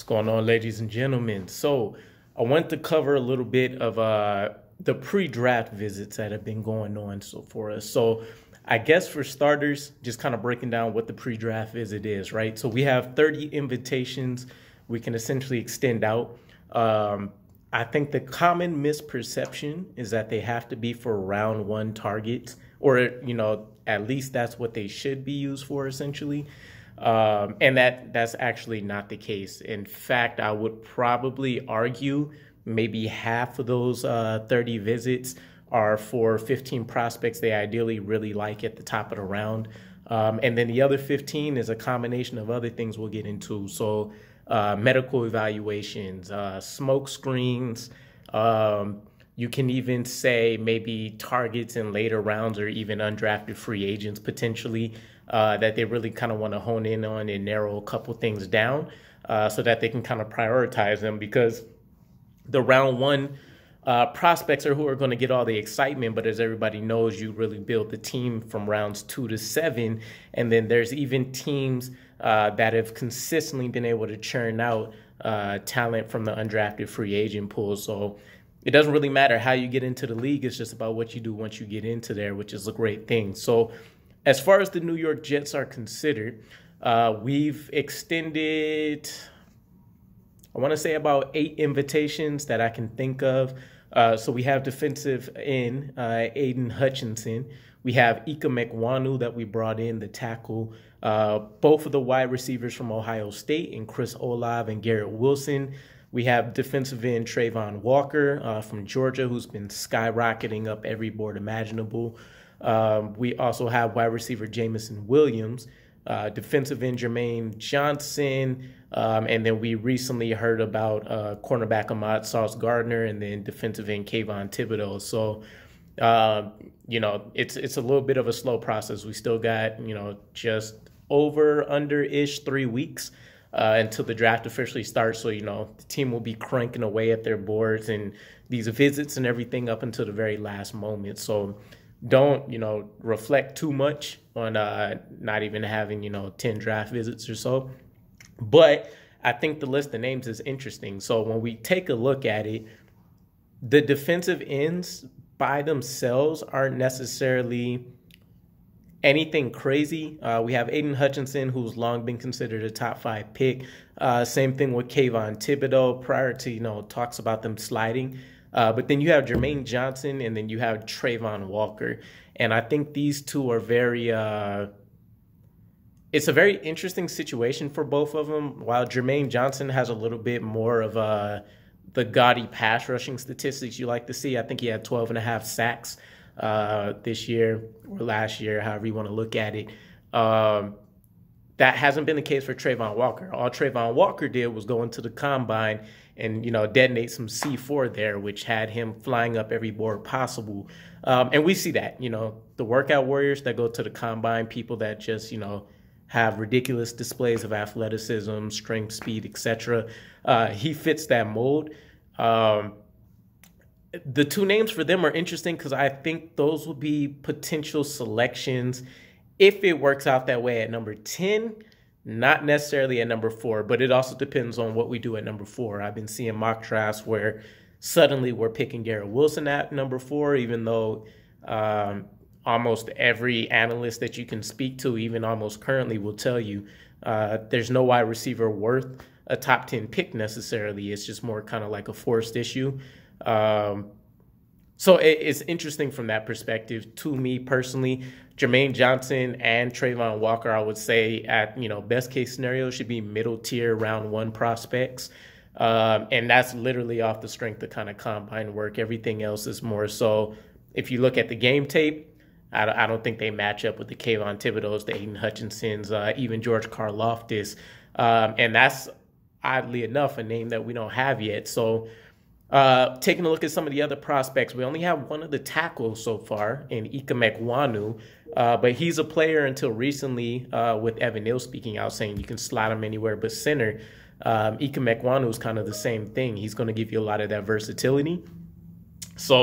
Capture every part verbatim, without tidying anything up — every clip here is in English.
What's going on, ladies and gentlemen? So I want to cover a little bit of uh, the pre-draft visits that have been going on so for us. So I guess for starters, just kind of breaking down what the pre-draft visit is, right? So we have thirty invitations we can essentially extend out. Um, I think the common misperception is that they have to be for round one targets, or, you know, at least that's what they should be used for essentially. Um, and that that's actually not the case. In fact, I would probably argue maybe half of those uh, thirty visits are for fifteen prospects they ideally really like at the top of the round. Um, and then the other fifteen is a combination of other things we'll get into. So uh, medical evaluations, uh, smoke screens, um, you can even say maybe targets in later rounds or even undrafted free agents potentially uh, that they really kind of want to hone in on and narrow a couple things down uh, so that they can kind of prioritize them, because the round one uh, prospects are who are going to get all the excitement. But as everybody knows, you really build the team from rounds two to seven. And then there's even teams uh, that have consistently been able to churn out uh, talent from the undrafted free agent pool. So it doesn't really matter how you get into the league. It's just about what you do once you get into there, which is a great thing. So as far as the New York Jets are considered, uh, we've extended, I want to say, about eight invitations that I can think of. Uh, so we have defensive end uh, Aidan Hutchinson. We have Ikem Ekwonu that we brought in, the tackle. Uh, both of the wide receivers from Ohio State, and Chris Olave and Garrett Wilson. We have defensive end Trayvon Walker uh, from Georgia, who's been skyrocketing up every board imaginable. Um, we also have wide receiver Jameson Williams, uh, defensive end Jermaine Johnson, um, and then we recently heard about uh, cornerback Ahmad Sauce Gardner, and then defensive end Kayvon Thibodeaux. So, uh, you know, it's it's a little bit of a slow process. We still got, you know, just over, under-ish three weeks. Uh, until the draft officially starts. So, you know, the team will be cranking away at their boards and these visits and everything up until the very last moment. So don't, you know, reflect too much on uh, not even having, you know, ten draft visits or so. But I think the list of names is interesting. So when we take a look at it, the defensive ends by themselves aren't necessarily anything crazy. Uh, we have Aidan Hutchinson, who's long been considered a top five pick. Uh, same thing with Kayvon Thibodeaux prior to, you know, talks about them sliding. Uh, but then you have Jermaine Johnson, and then you have Trayvon Walker. And I think these two are very, uh, it's a very interesting situation for both of them. While Jermaine Johnson has a little bit more of uh, the gaudy pass rushing statistics you like to see. I think he had twelve and a half sacks Uh, this year or last year, however you want to look at it. Um, that hasn't been the case for Trayvon Walker. All Trayvon Walker did was go into the combine and, you know, detonate some C four there, which had him flying up every board possible. Um, and we see that, you know, the workout warriors that go to the combine, people that just, you know, have ridiculous displays of athleticism, strength, speed, et cetera. Uh, he fits that mold. Um, The two names for them are interesting because I think those will be potential selections if it works out that way at number ten, not necessarily at number four, but it also depends on what we do at number four. I've been seeing mock drafts where suddenly we're picking Garrett Wilson at number four, even though um, almost every analyst that you can speak to, even almost currently, will tell you uh, there's no wide receiver worth a top ten pick necessarily. It's just more kind of like a forced issue. Um, so it, it's interesting from that perspective to me personally. Jermaine Johnson and Trayvon Walker, I would say, at, you know, best case scenario, should be middle tier round one prospects. Um, and that's literally off the strength of kind of combine work. Everything else is more so. If you look at the game tape, I, I don't think they match up with the Kayvon Thibodeaux, the Aidan Hutchinsons, uh, even George Karloftis. Um, and that's, oddly enough, a name that we don't have yet. So, Uh, taking a look at some of the other prospects, we only have one of the tackles so far in Ikem Ekwonu, uh, but he's a player until recently uh, with Evan Neal speaking out saying you can slot him anywhere but center. Um, Ikem Ekwonu is kind of the same thing. He's going to give you a lot of that versatility. So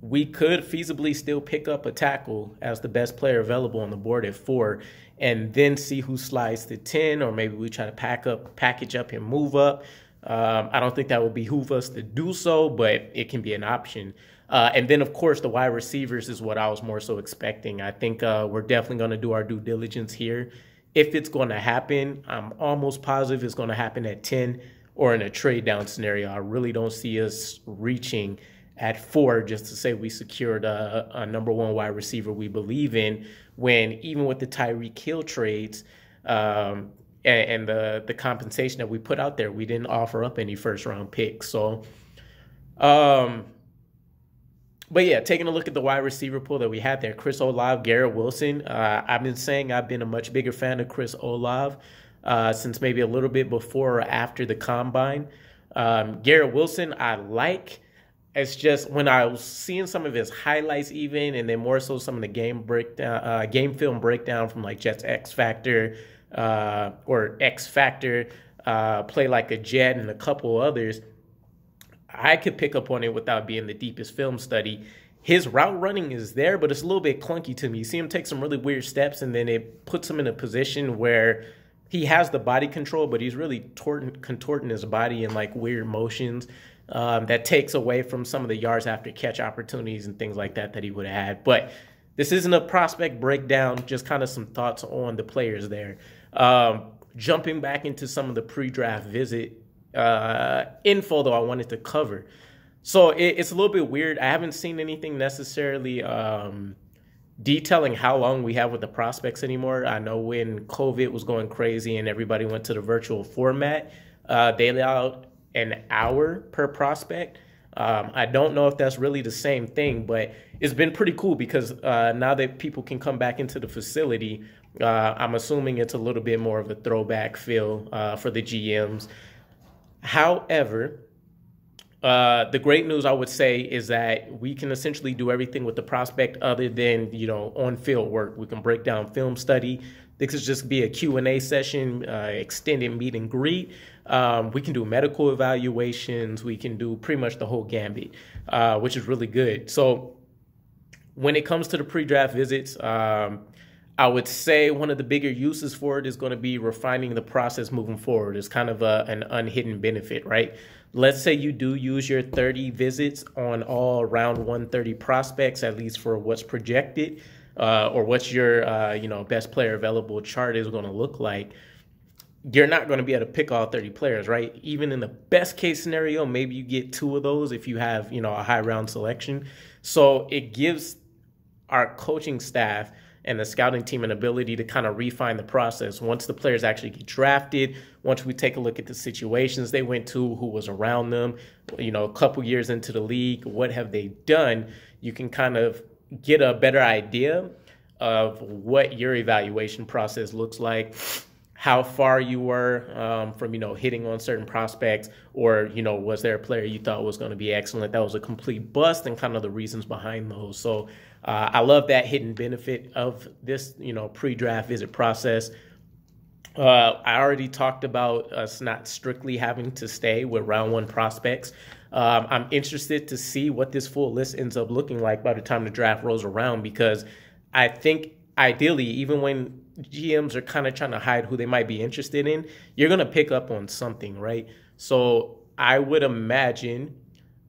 we could feasibly still pick up a tackle as the best player available on the board at four, and then see who slides to ten, or maybe we try to pack up, package up and move up. Um, I don't think that would behoove us to do so, but it can be an option. Uh, and then, of course, the wide receivers is what I was more so expecting. I think uh, we're definitely going to do our due diligence here. If it's going to happen, I'm almost positive it's going to happen at ten or in a trade down scenario. I really don't see us reaching at four just to say we secured a, a number one wide receiver we believe in, when even with the Tyreek Hill trades um, and, and the, the compensation that we put out there, we didn't offer up any first round picks. So, um, but yeah, taking a look at the wide receiver pool that we had there, Chris Olave, Garrett Wilson. Uh, I've been saying I've been a much bigger fan of Chris Olave uh, since maybe a little bit before or after the combine. Um, Garrett Wilson, I like. It's just when I was seeing some of his highlights even, and then more so some of the game breakdown, uh, game film breakdown from like Jets X Factor uh, or X Factor, uh, Play Like a Jet and a couple others, I could pick up on it without being the deepest film study. His route running is there, but it's a little bit clunky to me. You see him take some really weird steps, and then it puts him in a position where he has the body control, but he's really torting, contorting his body in like weird motions um, that takes away from some of the yards after catch opportunities and things like that that he would have had. But this isn't a prospect breakdown, just kind of some thoughts on the players there. Um, jumping back into some of the pre-draft visit uh, info, though, I wanted to cover. So it, it's a little bit weird. I haven't seen anything necessarily um, detailing how long we have with the prospects anymore. I know when COVID was going crazy and everybody went to the virtual format, uh, they allowed an hour per prospect. Um, I don't know if that's really the same thing, but it's been pretty cool because uh, now that people can come back into the facility, uh, I'm assuming it's a little bit more of a throwback feel uh, for the G Ms. However, Uh, the great news, I would say, is that we can essentially do everything with the prospect other than, you know, on-field work. We can break down film study. This could just be a Q and A session, uh, extended meet and greet. Um, we can do medical evaluations. We can do pretty much the whole gambit, uh, which is really good. So when it comes to the pre-draft visits, um, I would say one of the bigger uses for it is going to be refining the process moving forward. It's kind of a, an unhidden benefit, right? Let's say you do use your thirty visits on all round one thirty prospects, at least for what's projected uh, or what's your uh, you know, best player available chart is going to look like. You're not going to be able to pick all thirty players, right? Even in the best case scenario, maybe you get two of those if you have, you know, a high round selection. So it gives our coaching staff and the scouting team an ability to kind of refine the process. Once the players actually get drafted, once we take a look at the situations they went to, who was around them, you know, a couple years into the league, what have they done, you can kind of get a better idea of what your evaluation process looks like, how far you were um, from, you know, hitting on certain prospects, or, you know, was there a player you thought was going to be excellent that was a complete bust, and kind of the reasons behind those. So uh, I love that hidden benefit of this, you know, pre-draft visit process. Uh, I already talked about us not strictly having to stay with round one prospects. Um, I'm interested to see what this full list ends up looking like by the time the draft rolls around, because I think ideally, even when G Ms are kind of trying to hide who they might be interested in, you're going to pick up on something, right? So I would imagine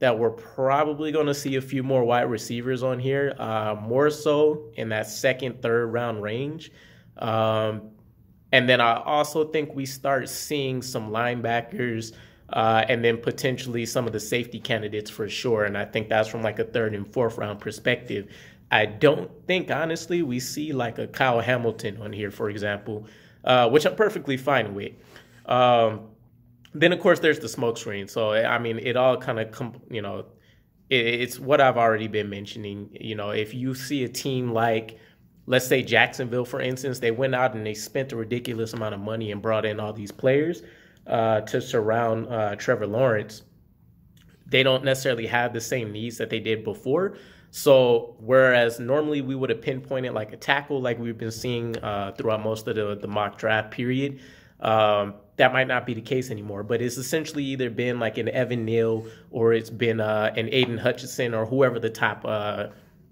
that we're probably going to see a few more wide receivers on here, uh, more so in that second, third round range. Um, and then I also think we start seeing some linebackers uh, and then potentially some of the safety candidates for sure. And I think that's from like a third and fourth round perspective. I don't think, honestly, we see like a Kyle Hamilton on here, for example, uh, which I'm perfectly fine with. Um, then, of course, there's the smoke screen. So, I mean, it all kind of, you know, it, it's what I've already been mentioning. You know, if you see a team like, let's say Jacksonville, for instance, they went out and they spent a ridiculous amount of money and brought in all these players uh, to surround uh, Trevor Lawrence. They don't necessarily have the same needs that they did before. So whereas normally we would have pinpointed like a tackle, like we've been seeing uh, throughout most of the, the mock draft period, um, that might not be the case anymore. But it's essentially either been like an Evan Neal or it's been uh, an Aidan Hutchinson or whoever the top uh,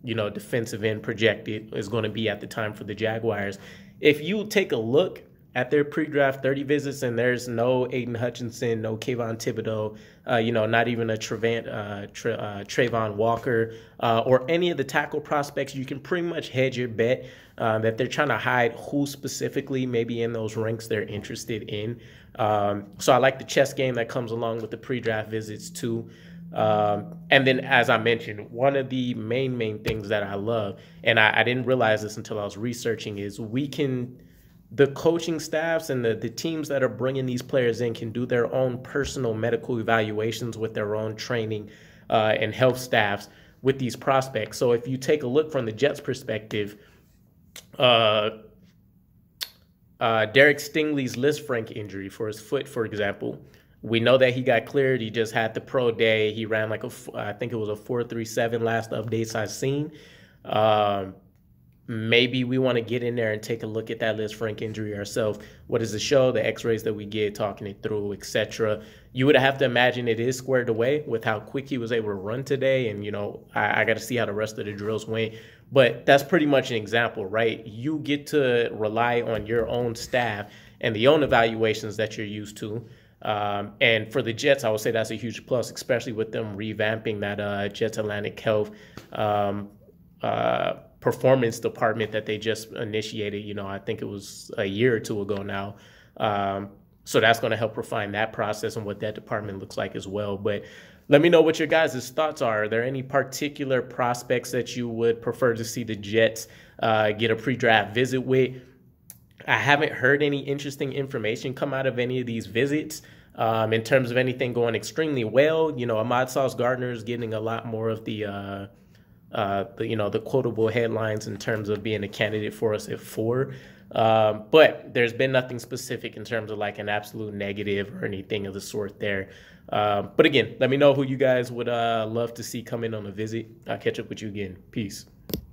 you know, defensive end projected is going to be at the time for the Jaguars. If you take a look at their pre-draft thirty visits and there's no Aidan Hutchinson, no Kayvon Thibodeaux, uh, you know, not even a Trayvon, uh, Tra uh, Trayvon Walker uh, or any of the tackle prospects, you can pretty much hedge your bet uh, that they're trying to hide who specifically maybe in those ranks they're interested in. Um, so I like the chess game that comes along with the pre-draft visits too. Um, and then, as I mentioned, one of the main, main things that I love, and I, I didn't realize this until I was researching, is we can... the coaching staffs and the, the teams that are bringing these players in can do their own personal medical evaluations with their own training uh, and health staffs with these prospects. So if you take a look from the Jets' perspective, uh, uh, Derek Stingley's Lisfranc injury for his foot, for example, we know that he got cleared. He just had the pro day. He ran like a, I think it was a four three seven last updates I've seen. Um, Maybe we want to get in there and take a look at that Lisfranc injury ourselves. What does it show? The x-rays that we get, talking it through, et cetera. You would have to imagine it is squared away with how quick he was able to run today. And, you know, I, I got to see how the rest of the drills went. But that's pretty much an example, right? You get to rely on your own staff and the own evaluations that you're used to. Um, and for the Jets, I would say that's a huge plus, especially with them revamping that uh, Jets Atlantic Health um, uh performance department that they just initiated, you know, I think it was a year or two ago now. Um, so that's going to help refine that process and what that department looks like as well. But let me know what your guys' thoughts are. Are there any particular prospects that you would prefer to see the Jets uh, get a pre-draft visit with? I haven't heard any interesting information come out of any of these visits. Um, in terms of anything going extremely well, you know, Ahmad Sauce Gardner is getting a lot more of the uh, Uh, the, you know, the quotable headlines in terms of being a candidate for us at four. Um, but there's been nothing specific in terms of like an absolute negative or anything of the sort there. Uh, but again, let me know who you guys would uh, love to see come in on a visit. I'll catch up with you again. Peace.